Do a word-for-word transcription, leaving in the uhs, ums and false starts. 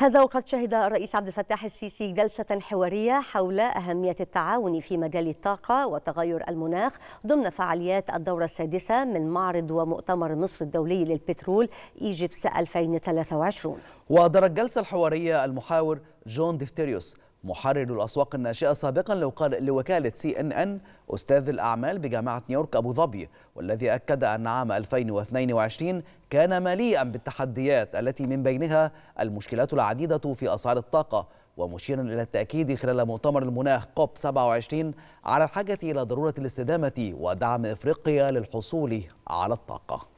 هذا وقد شهد الرئيس عبد الفتاح السيسي جلسة حوارية حول أهمية التعاون في مجال الطاقة وتغير المناخ ضمن فعاليات الدورة السادسة من معرض ومؤتمر مصر الدولي للبترول إيجبس ألفين وثلاثة وعشرين. ودار الجلسة الحوارية المحاور جون ديفتيريوس محرر الأسواق الناشئة سابقا لوكالة سي إن أن أستاذ الأعمال بجامعة نيويورك أبو ظبي، والذي أكد أن عام ألفين واثنين وعشرين كان مليئا بالتحديات التي من بينها المشكلات العديدة في أسعار الطاقة، ومشيرا إلى التأكيد خلال مؤتمر المناخ كوب سبعة وعشرين على الحاجة إلى ضرورة الاستدامة ودعم إفريقيا للحصول على الطاقة.